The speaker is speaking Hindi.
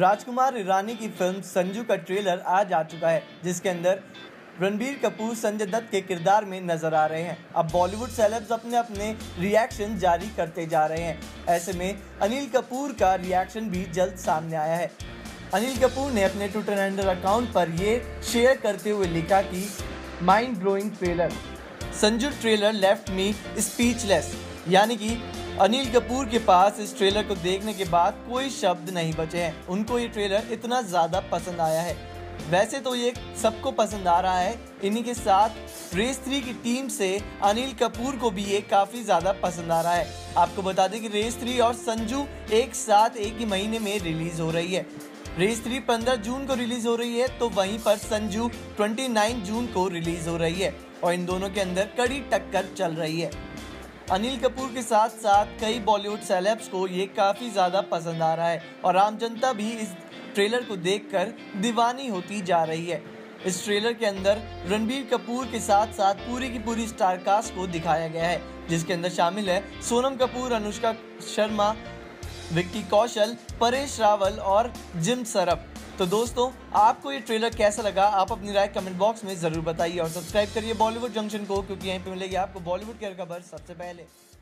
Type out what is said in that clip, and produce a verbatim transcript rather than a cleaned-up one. राजकुमार हिरानी की फिल्म संजू का ट्रेलर आज आ चुका है, जिसके अंदर रणबीर कपूर संजय दत्त के किरदार में नजर आ रहे हैं। अब बॉलीवुड सेलेब्स अपने अपने रिएक्शन जारी करते जा रहे हैं। ऐसे में अनिल कपूर का रिएक्शन भी जल्द सामने आया है। अनिल कपूर ने अपने ट्विटर हैंडल अकाउंट पर ये शेयर करते हुए लिखा कि mind blowing trailer, Sanju trailer left me speechless. यानी कि अनिल कपूर के पास इस ट्रेलर को देखने के बाद कोई शब्द नहीं बचे हैं। उनको ये ट्रेलर इतना ज़्यादा पसंद आया है। वैसे तो ये सबको पसंद आ रहा है। इन्हीं के साथ रेस थ्री की टीम से अनिल कपूर को भी ये काफ़ी ज़्यादा पसंद आ रहा है। आपको बता दें कि रेस थ्री और संजू एक साथ एक ही महीने में रिलीज़ हो रही है। रेस थ्री पंद्रह जून को रिलीज़ हो रही है, तो वहीं पर संजू उनतीस जून को रिलीज़ हो रही है और इन दोनों के अंदर कड़ी टक्कर चल रही है। अनिल कपूर के साथ साथ कई बॉलीवुड सेलेब्स को ये काफ़ी ज़्यादा पसंद आ रहा है और आम जनता भी इस ट्रेलर को देखकर दीवानी होती जा रही है। इस ट्रेलर के अंदर रणबीर कपूर के साथ साथ पूरी की पूरी स्टारकास्ट को दिखाया गया है, जिसके अंदर शामिल है सोनम कपूर, अनुष्का शर्मा, विक्की कौशल, परेश रावल और जिम सरप। तो दोस्तों, आपको ये ट्रेलर कैसा लगा? आप अपनी राय कमेंट बॉक्स में ज़रूर बताइए और सब्सक्राइब करिए बॉलीवुड जंक्शन को, क्योंकि यहीं पे मिलेगी आपको बॉलीवुड की हर खबर सबसे पहले।